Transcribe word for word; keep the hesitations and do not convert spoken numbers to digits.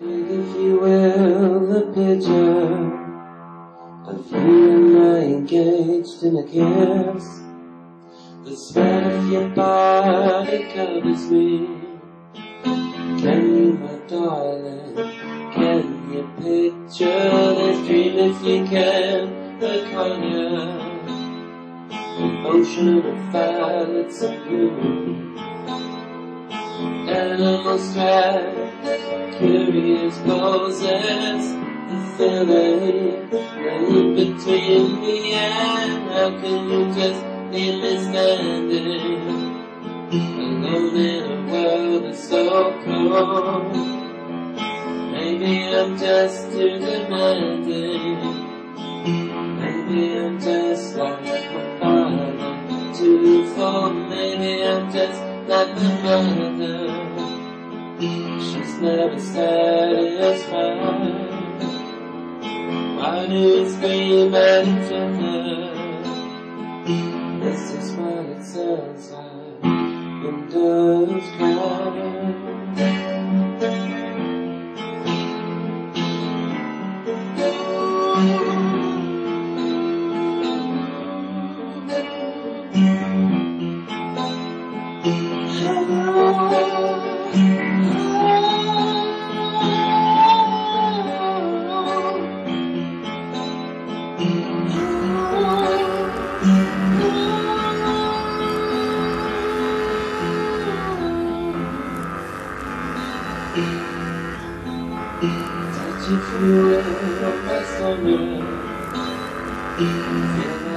If you will, the picture of you and I engaged in a kiss. The smell of your body covers me. Can you, my darling, can you picture this dream? If you can, the cognac, the ocean of the violets of you. Animal strength, curious poses, the filling right between me and how can you just leave me standing alone in a world that's so cold? Maybe I'm just too demanding. Maybe I'm just like my father, too full. Maybe I'm just like the mother, she's never satisfied. Why do you scream at each other? This is what it sounds like when doves cry. Touch you feel my summer.